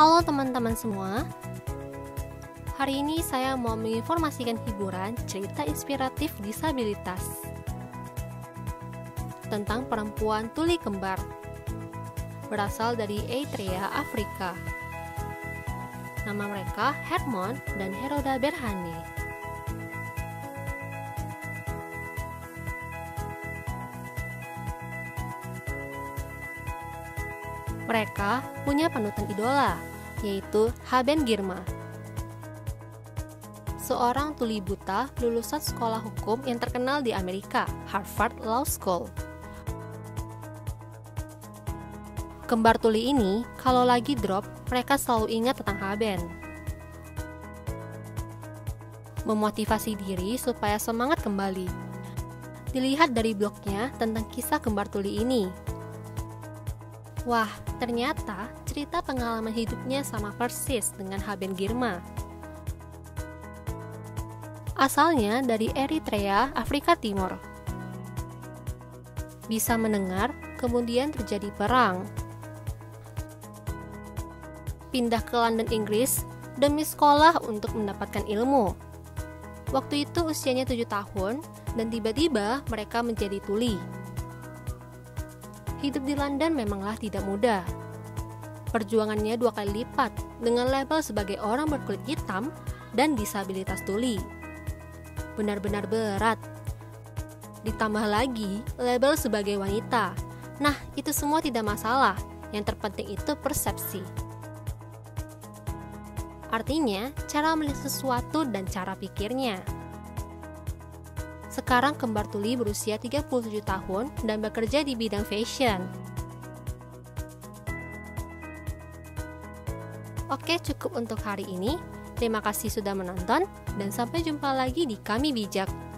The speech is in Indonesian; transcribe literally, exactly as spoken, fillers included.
Halo teman-teman semua, hari ini saya mau menginformasikan hiburan cerita inspiratif disabilitas tentang perempuan tuli kembar berasal dari Eritrea, Afrika. Nama mereka Hermon dan Hermon Berhane. Mereka punya panutan idola, yaitu Haben Girma, seorang tuli buta lulusan sekolah hukum yang terkenal di Amerika, Harvard Law School. Kembar tuli ini, kalau lagi drop, mereka selalu ingat tentang Haben, memotivasi diri supaya semangat kembali. Dilihat dari blognya tentang kisah kembar tuli ini. Wah, ternyata cerita pengalaman hidupnya sama persis dengan Haben Girma. Asalnya dari Eritrea, Afrika Timur. Bisa mendengar, kemudian terjadi perang. Pindah ke London, Inggris demi sekolah untuk mendapatkan ilmu. Waktu itu usianya tujuh tahun dan tiba-tiba mereka menjadi tuli. Hidup di London memanglah tidak mudah. Perjuangannya dua kali lipat dengan label sebagai orang berkulit hitam dan disabilitas tuli. Benar-benar berat. Ditambah lagi label sebagai wanita. Nah, itu semua tidak masalah. Yang terpenting itu persepsi. Artinya, cara melihat sesuatu dan cara pikirnya. Sekarang kembar tuli berusia tiga puluh tujuh tahun dan bekerja di bidang fashion. Oke, cukup untuk hari ini. Terima kasih sudah menonton dan sampai jumpa lagi di Kami Bijak.